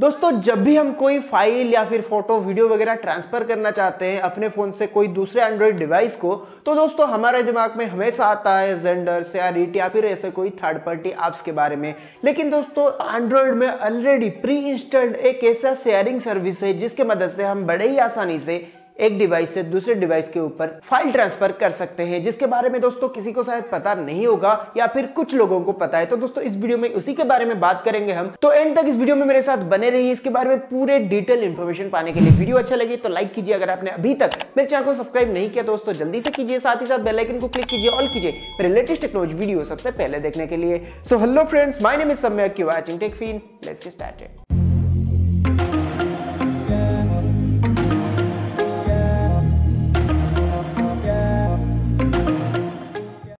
दोस्तों जब भी हम कोई फाइल या फिर फोटो वीडियो वगैरह ट्रांसफर करना चाहते हैं अपने फ़ोन से कोई दूसरे एंड्रॉयड डिवाइस को, तो दोस्तों हमारे दिमाग में हमेशा आता है जेंडर, शारेट या फिर ऐसे कोई थर्ड पार्टी ऐप्स के बारे में। लेकिन दोस्तों एंड्रॉयड में ऑलरेडी प्री इंस्टॉल्ड एक ऐसा शेयरिंग सर्विस है जिसके मदद से हम बड़े ही आसानी से एक डिवाइस से दूसरे डिवाइस के ऊपर फाइल ट्रांसफर कर सकते हैं, जिसके बारे में दोस्तों किसी को शायद पता नहीं होगा या फिर कुछ लोगों को पता है। तो दोस्तों इस वीडियो में उसी के बारे में बात करेंगे हम, तो एंड तक इस वीडियो में मेरे साथ बने रहिए। इसके बारे में पूरे डिटेल इन्फॉर्मेशन पाने के लिए वीडियो अच्छा लगे तो लाइक कीजिए। अगर आपने अभी तक मेरे चैनल को सब्सक्राइब नहीं किया दोस्तों जल्दी से कीजिए, साथ ही साथ बेल आइकन को क्लिक कीजिए, ऑल कीजिए मेरे लेटेस्ट टेक्नोलॉजी वीडियो सबसे पहले देखने के लिए। So hello friends, my name is Samyak, you are watching Techfin, let's get started.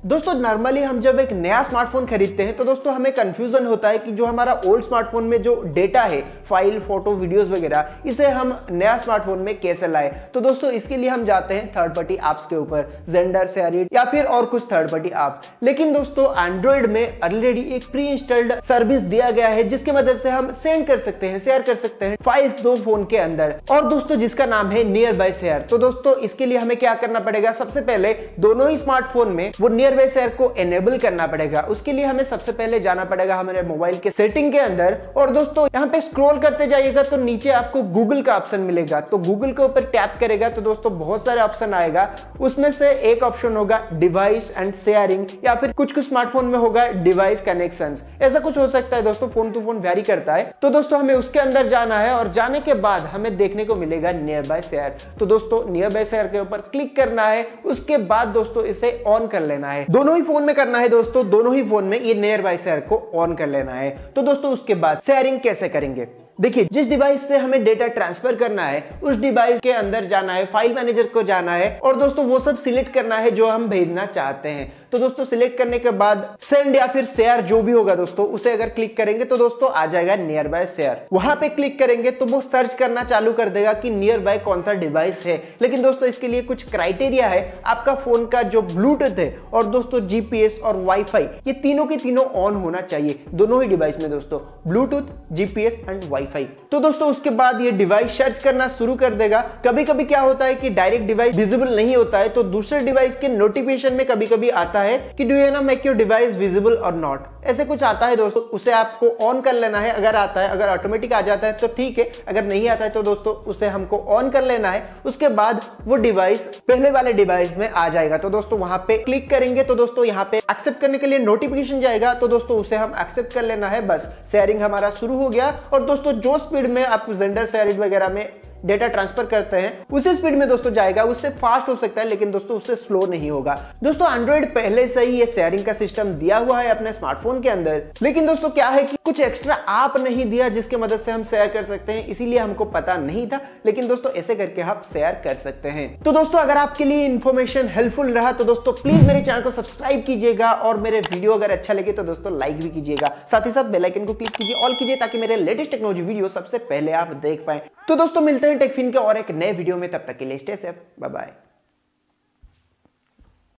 दोस्तों नॉर्मली हम जब एक नया स्मार्टफोन खरीदते हैं तो दोस्तों हमें कंफ्यूजन होता है कि जो हमारा ओल्ड स्मार्टफोन में जो डेटा है, फाइल, फोटो, वीडियोस वगैरह, इसे हम नया स्मार्टफोन में कैसे लाएं। तो दोस्तों इसके लिए हम जाते हैं थर्ड पार्टी ऐप्स के ऊपर, जेंडर, शारेट या फिर और कुछ थर्ड पार्टी ऐप। लेकिन दोस्तों एंड्रॉइड में ऑलरेडी एक प्री इंस्टॉल्ड सर्विस दिया गया है जिसकी मदद से हम सेंड कर सकते हैं, शेयर कर सकते हैं फाइल्स दो फोन के अंदर, और दोस्तों जिसका नाम है नियर बाय शेयर। तो दोस्तों इसके लिए हमें क्या करना पड़ेगा, सबसे पहले दोनों ही स्मार्टफोन में वो नियर शेयर को एनेबल करना पड़ेगा। उसके लिए हमें सबसे पहले जाना पड़ेगा हमारे मोबाइल के सेटिंग के अंदर, और दोस्तों यहाँ पे स्क्रॉल करते जाइएगा तो नीचे आपको गूगल का ऑप्शन मिलेगा। तो गूगल के ऊपर टैप करेगा तो दोस्तों बहुत सारे ऑप्शन आएगा, उसमें से एक ऑप्शन होगा डिवाइस एंड शेयरिंग, या फिर कुछ स्मार्टफोन में होगा डिवाइस कनेक्शन, ऐसा कुछ हो सकता है दोस्तों, फोन टू फोन वेरी करता है। तो दोस्तों हमें उसके अंदर जाना है और जाने के बाद हमें देखने को मिलेगा नियर बाय शेयर। तो दोस्तों नियर बाय शेयर के ऊपर क्लिक करना है, उसके बाद दोस्तों इसे ऑन कर लेना है, दोनों ही फोन में करना है दोस्तों, दोनों ही फोन में ये नियर बाय शेयर को ऑन कर लेना है। तो दोस्तों उसके बाद शेयरिंग कैसे करेंगे, देखिए जिस डिवाइस से हमें डेटा ट्रांसफर करना है उस डिवाइस के अंदर जाना है, फाइल मैनेजर को जाना है और दोस्तों वो सब सिलेक्ट करना है जो हम भेजना चाहते हैं। तो दोस्तों सिलेक्ट करने के बाद सेंड या फिर शेयर जो भी होगा दोस्तों उसे अगर क्लिक करेंगे तो दोस्तों आ जाएगा नियर बाय शेयर। वहां पे क्लिक करेंगे तो वो सर्च करना चालू कर देगा कि नियर बाय कौन सा डिवाइस है। लेकिन दोस्तों इसके लिए कुछ क्राइटेरिया है, आपका फोन का जो ब्लूटूथ है और दोस्तों GPS और वाईफाई, ये तीनों के तीनों ऑन होना चाहिए दोनों ही डिवाइस में दोस्तों, ब्लूटूथ, GPS एंड वाईफाई। तो दोस्तों उसके बाद ये डिवाइस सर्च करना शुरू कर देगा। कभी कभी क्या होता है कि डायरेक्ट डिवाइस विजिबल नहीं होता है, तो दूसरे डिवाइस के नोटिफिकेशन में कभी कभी आता है कि do you know make your device visible और नॉट, ऐसे कुछ आता है दोस्तों, उसे आपको ऑन कर लेना है। अगर आता है, अगर ऑटोमेटिक आ जाता है तो ठीक है, अगर नहीं आता है तो दोस्तों उसे हमको ऑन कर लेना है। उसके बाद वो डिवाइस पहले वाले डिवाइस में आ जाएगा। तो दोस्तों वहां पे क्लिक करेंगे तो दोस्तों यहाँ पे एक्सेप्ट करने के लिए नोटिफिकेशन जाएगा, तो दोस्तों उसे हम एक्सेप्ट कर लेना है, बस शेयरिंग हमारा शुरू हो गया। और दोस्तों जो स्पीड में आप जेंडर, शारेट वगैरह में डेटा ट्रांसफर करते हैं उसी स्पीड में दोस्तों जाएगा, उससे फास्ट हो सकता है लेकिन दोस्तों उससे स्लो नहीं होगा। दोस्तों एंड्रॉइड पहले से ही ये शेयरिंग का सिस्टम दिया हुआ है अपने स्मार्टफोन के अंदर, लेकिन दोस्तों क्या है कि कुछ एक्स्ट्रा ऐप नहीं दिया जिसके मदद से हम शेयर कर सकते हैं, इसीलिए हमको पता नहीं था। लेकिन दोस्तों ऐसे करके आप शेयर कर सकते हैं। तो दोस्तों अगर आपके लिए इन्फॉर्मेशन हेल्पफुल रहा तो दोस्तों प्लीज मेरे चैनल को सब्सक्राइब कीजिएगा, और मेरे वीडियो अगर अच्छा लगे तो दोस्तों लाइक भी कीजिएगा, साथ ही साथ बेल आइकन को क्लिक कीजिए, ऑल कीजिए, ताकि मेरे लेटेस्ट टेक्नोलॉजी वीडियो सबसे पहले आप देख पाए। तो दोस्तों मिलते हैं टेकफिन के और एक नए वीडियो में, तब तक के लिए स्टे सेफ, बाय बाय।